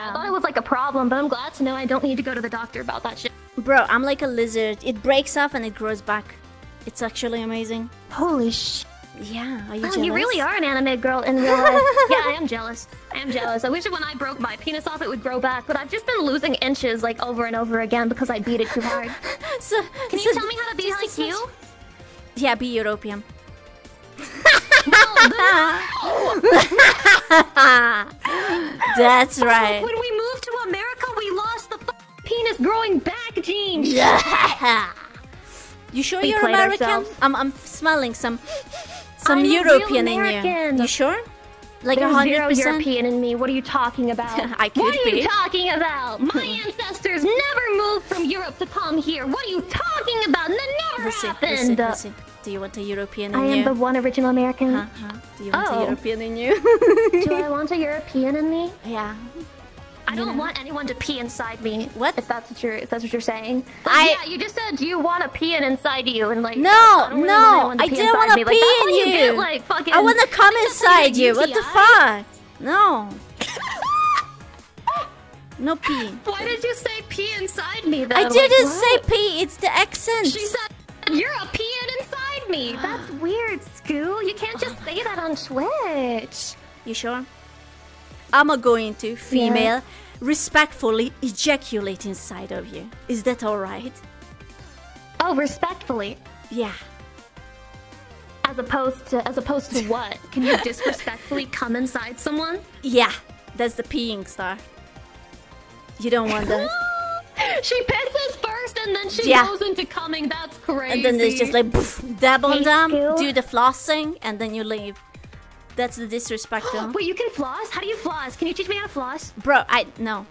Yeah. I thought it was like a problem, but I'm glad to know I don't need to go to the doctor about that shit. Bro, I'm like a lizard. It breaks off and it grows back. It's actually amazing. Holy sh. Yeah, are you jealous? You really are an anime girl in real life. Yeah, I am jealous. I am jealous. I wish when I broke my penis off, it would grow back. But I've just been losing inches like over and over again because I beat it too hard. So, Can you tell me how to be like you? Yeah, be European. That's right. When we moved to America, we lost the penis growing back gene. Yeah. You sure you're American? I'm smelling some European in you. You sure? Like 100% European in me. What are you talking about? I could be. What are you talking about? My ancestors never moved from Europe to come here. What are you talking about? That never happened. Listen. Do you want a European in you? I am the one original American. Do you want a European in you? Do I want a European in me? Yeah. I don't want anyone to pee inside me. What? If that's what you're saying. But yeah, you just said, do you want to pee inside you? And like, no, I didn't want to pee in you. Get, like, fucking, I want to come inside you. What the fuck? No. No pee. Why did you say pee inside me though? I didn't say pee. It's the accent. She said you're a pee inside me. That's weird, Scoo. You can't just say that on Twitch. You sure? I'm going to female respectfully ejaculate inside of you. Is that all right? Oh, respectfully. Yeah. As opposed to what? Can you disrespectfully come inside someone? Yeah, that's the peeing star. You don't want that. She pisses first and then she goes into coming. That's crazy. And then there's just like dab on them, do the flossing, and then you leave. That's the disrespect. Wait, you can floss? How do you floss? Can you teach me how to floss? Bro, no.